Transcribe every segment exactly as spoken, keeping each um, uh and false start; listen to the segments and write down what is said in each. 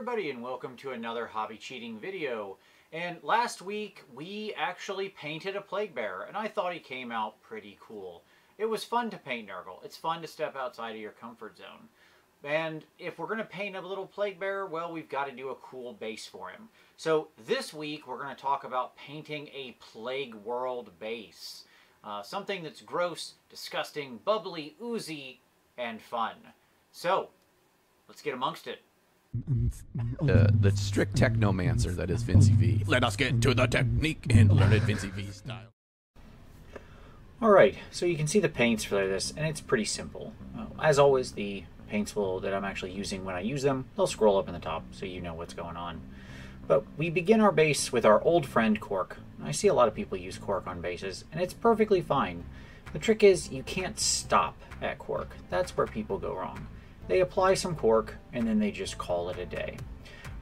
everybody, and welcome to another Hobby Cheating video. And last week we actually painted a Plague Bearer, and I thought he came out pretty cool. It was fun to paint Nurgle. It's fun to step outside of your comfort zone. And if we're going to paint a little Plague Bearer, well, we've got to do a cool base for him. So this week we're going to talk about painting a Plague World base. Uh, something that's gross, disgusting, bubbly, oozy, and fun. So, let's get amongst it. Uh, the strict technomancer that is Vincy V. Let us get to the technique and learn it Vincy V style. Alright, so you can see the paints for this, and it's pretty simple. Uh, as always, the paints will, that I'm actually using when I use them, they'll scroll up in the top so you know what's going on. But we begin our base with our old friend cork. I see a lot of people use cork on bases, and it's perfectly fine. The trick is you can't stop at cork. That's where people go wrong. They apply some cork and then they just call it a day.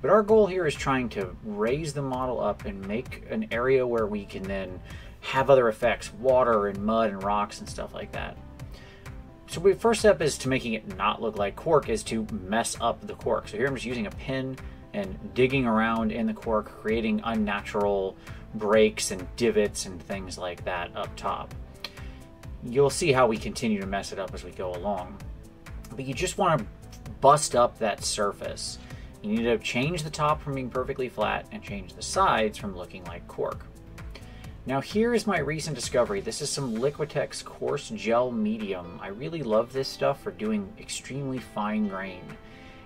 But our goal here is trying to raise the model up and make an area where we can then have other effects, water and mud and rocks and stuff like that. So the first step is to making it not look like cork is to mess up the cork. So here I'm just using a pin and digging around in the cork, creating unnatural breaks and divots and things like that up top. You'll see how we continue to mess it up as we go along. But you just want to bust up that surface. You need to change the top from being perfectly flat and change the sides from looking like cork. Now here is my recent discovery. This is some Liquitex coarse gel medium. I really love this stuff for doing extremely fine grain.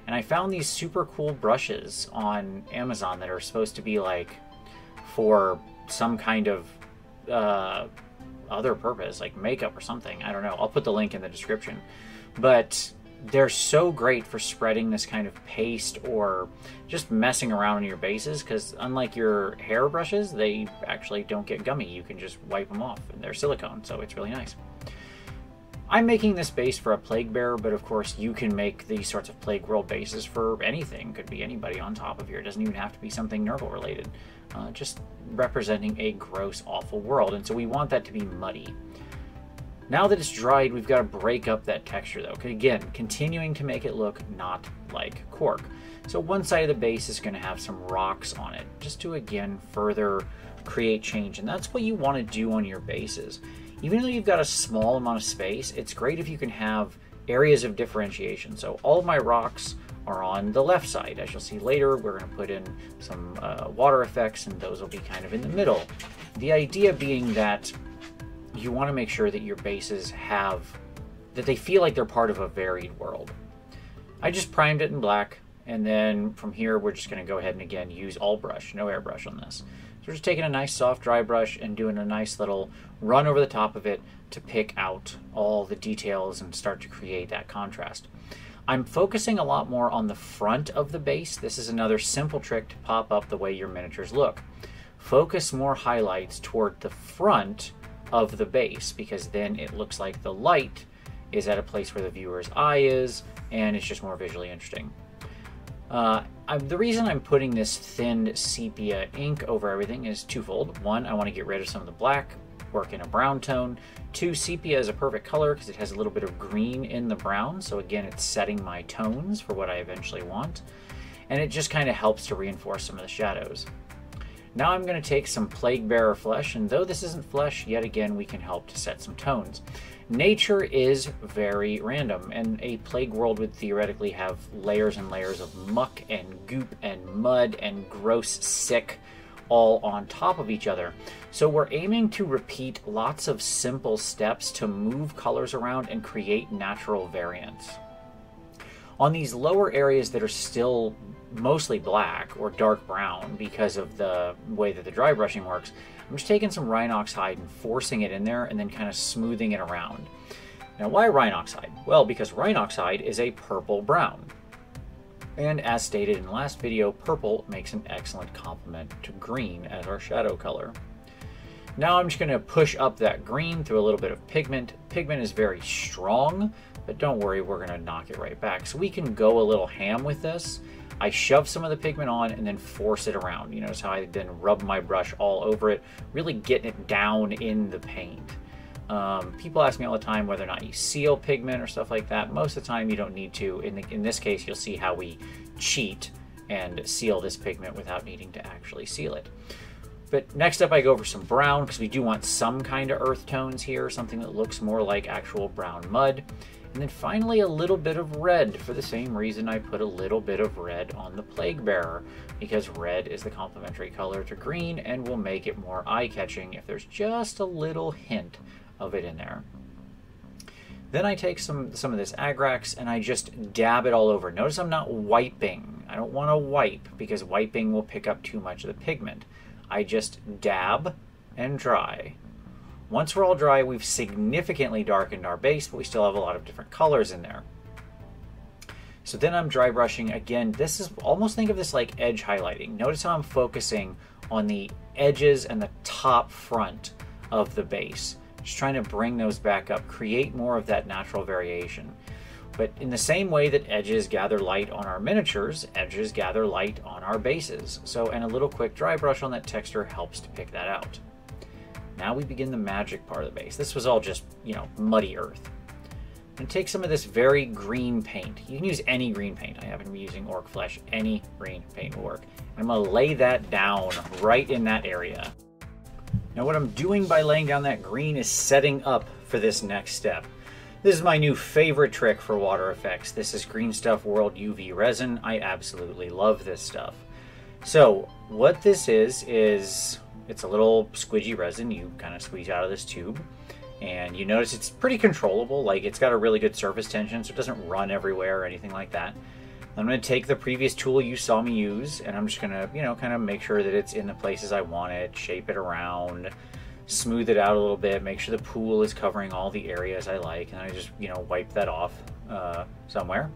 And I found these super cool brushes on Amazon that are supposed to be like for some kind of uh, other purpose, like makeup or something. I don't know. I'll put the link in the description. But they're so great for spreading this kind of paste or just messing around on your bases, because unlike your hair brushes, they actually don't get gummy. You can just wipe them off, and they're silicone, so it's really nice. I'm making this base for a Plague Bearer, but of course you can make these sorts of Plague World bases for anything. Could be anybody on top of here. It doesn't even have to be something Nurgle related. Uh, just representing a gross, awful world, and so we want that to be muddy. Now that it's dried, we've got to break up that texture though. Again, continuing to make it look not like cork. So one side of the base is going to have some rocks on it, just to again further create change. And that's what you want to do on your bases. Even though you've got a small amount of space, it's great if you can have areas of differentiation. So all of my rocks are on the left side. As you'll see later, we're going to put in some uh, water effects, and those will be kind of in the middle. The idea being that you want to make sure that your bases have, that they feel like they're part of a varied world. I just primed it in black, and then from here we're just going to go ahead and again use all brush, no airbrush on this. So we're just taking a nice soft dry brush and doing a nice little run over the top of it to pick out all the details and start to create that contrast. I'm focusing a lot more on the front of the base. This is another simple trick to pop up the way your miniatures look. Focus more highlights toward the front of the base, because then it looks like the light is at a place where the viewer's eye is, and it's just more visually interesting. Uh, I'm, the reason I'm putting this thinned sepia ink over everything is twofold. One, I want to get rid of some of the black, work in a brown tone. Two, sepia is a perfect color because it has a little bit of green in the brown, so again it's setting my tones for what I eventually want, and it just kind of helps to reinforce some of the shadows. Now I'm going to take some Plague Bearer flesh, and though this isn't flesh, yet again we can help to set some tones. Nature is very random, and a Plague World would theoretically have layers and layers of muck and goop and mud and gross sick all on top of each other. So we're aiming to repeat lots of simple steps to move colors around and create natural variants. On these lower areas that are still mostly black or dark brown because of the way that the dry brushing works, I'm just taking some Rhinoxide and forcing it in there and then kind of smoothing it around. Now why Rhinoxide? Well, because Rhinoxide is a purple brown. And as stated in the last video, purple makes an excellent complement to green as our shadow color. Now I'm just going to push up that green through a little bit of pigment. Pigment is very strong, but don't worry, we're going to knock it right back. So we can go a little ham with this. I shove some of the pigment on and then force it around. You notice how I then rub my brush all over it, really getting it down in the paint. Um, people ask me all the time whether or not you seal pigment or stuff like that. Most of the time you don't need to. In, the, in this case, you'll see how we cheat and seal this pigment without needing to actually seal it. But next up I go over some brown, because we do want some kind of earth tones here, something that looks more like actual brown mud. And then finally a little bit of red, for the same reason I put a little bit of red on the Plague Bearer, because red is the complementary color to green and will make it more eye-catching if there's just a little hint of it in there. Then I take some, some of this Agrax and I just dab it all over. Notice I'm not wiping. I don't want to wipe, because wiping will pick up too much of the pigment. I just dab and dry. Once we're all dry, we've significantly darkened our base, but we still have a lot of different colors in there. So then I'm dry brushing again. This is almost, think of this like edge highlighting. Notice how I'm focusing on the edges and the top front of the base. Just trying to bring those back up, create more of that natural variation. But in the same way that edges gather light on our miniatures, edges gather light on our bases. So, and a little quick dry brush on that texture helps to pick that out. Now we begin the magic part of the base. This was all just, you know, muddy earth. And take some of this very green paint. You can use any green paint. I haven't been using Orc Flesh. Any green paint will work. I'm gonna lay that down right in that area. Now what I'm doing by laying down that green is setting up for this next step. This is my new favorite trick for water effects. This is Green Stuff World U V Resin. I absolutely love this stuff. So what this is, is it's a little squidgy resin you kind of squeeze out of this tube. And you notice it's pretty controllable. Like, it's got a really good surface tension, so it doesn't run everywhere or anything like that. I'm going to take the previous tool you saw me use, and I'm just going to, you know, kind of make sure that it's in the places I want it, shape it around, smooth it out a little bit, make sure the pool is covering all the areas I like, and I just, you know, wipe that off uh, somewhere.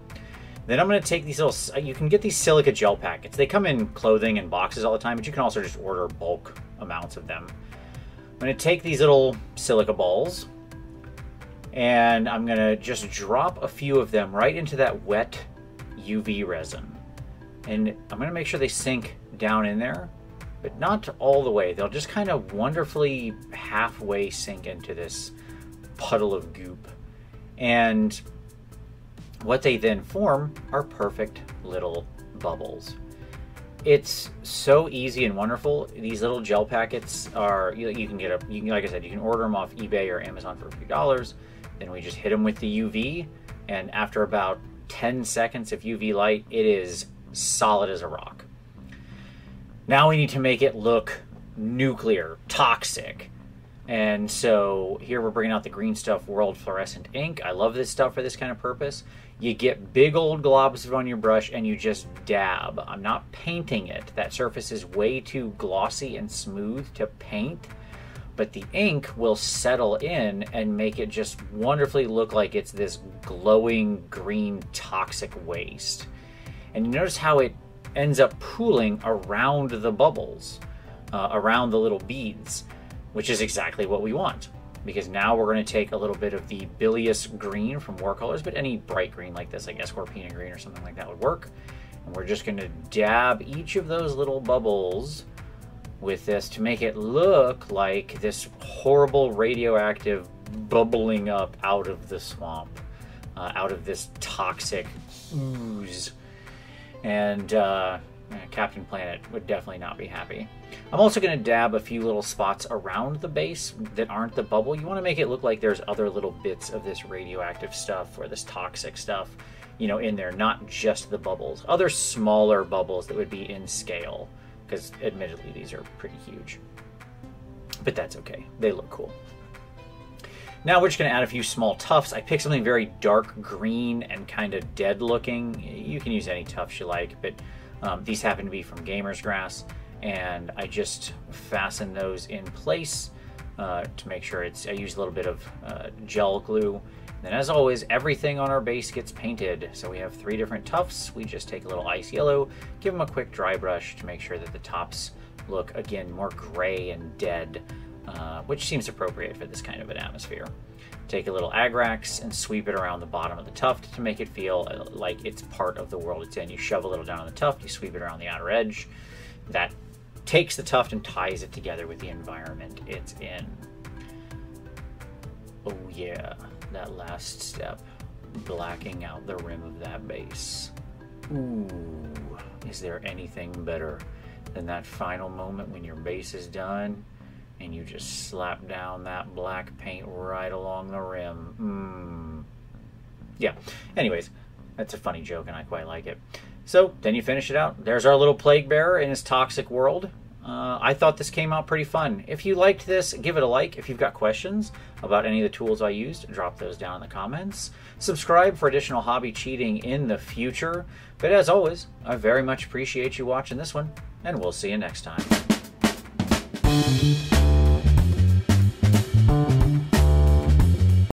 Then I'm going to take these little, you can get these silica gel packets. They come in clothing and boxes all the time, but you can also just order bulk amounts of them. I'm going to take these little silica balls, and I'm going to just drop a few of them right into that wet U V resin, and I'm going to make sure they sink down in there, but not all the way. They'll just kind of wonderfully halfway sink into this puddle of goop, and what they then form are perfect little bubbles. It's so easy and wonderful. These little gel packets are, you, you can get a, you can, like I said, you can order them off eBay or Amazon for a few dollars. Then we just hit them with the U V, and after about ten seconds of U V light, it is solid as a rock. Now we need to make it look nuclear, toxic. And so here we're bringing out the Green Stuff World fluorescent ink. I love this stuff for this kind of purpose. You get big old globs of it on your brush and you just dab. I'm not painting it. That surface is way too glossy and smooth to paint, but the ink will settle in and make it just wonderfully look like it's this glowing green toxic waste. And you notice how it ends up pooling around the bubbles, uh, around the little beads, which is exactly what we want. Because now we're gonna take a little bit of the bilious green from War Colors, but any bright green like this, like Escorpina Green or something like that would work. And we're just gonna dab each of those little bubbles with this to make it look like this horrible radioactive bubbling up out of the swamp, uh, out of this toxic ooze. And uh, Captain Planet would definitely not be happy. I'm also gonna dab a few little spots around the base that aren't the bubble. You wanna make it look like there's other little bits of this radioactive stuff or this toxic stuff, you know, in there, not just the bubbles. Other smaller bubbles that would be in scale, because admittedly these are pretty huge, but that's okay, they look cool. Now we're just gonna add a few small tufts. I picked something very dark green and kind of dead looking. You can use any tufts you like, but um, these happen to be from Gamers Grass, and I just fasten those in place uh, to make sure it's, I use a little bit of uh, gel glue. And then as always, everything on our base gets painted. So we have three different tufts. We just take a little ice yellow, give them a quick dry brush to make sure that the tops look, again, more gray and dead, uh, which seems appropriate for this kind of an atmosphere. Take a little Agrax and sweep it around the bottom of the tuft to make it feel like it's part of the world it's in. You shove a little down on the tuft, you sweep it around the outer edge. That takes the tuft and ties it together with the environment it's in. Oh yeah. That last step, blacking out the rim of that base. Ooh, is there anything better than that final moment when your base is done and you just slap down that black paint right along the rim? Mm. Yeah, anyways, that's a funny joke and I quite like it. So then you finish it out. There's our little Plague Bearer in his toxic world. Uh, I thought this came out pretty fun. If you liked this, give it a like. If you've got questions about any of the tools I used, drop those down in the comments. Subscribe for additional hobby cheating in the future. But as always, I very much appreciate you watching this one, and we'll see you next time.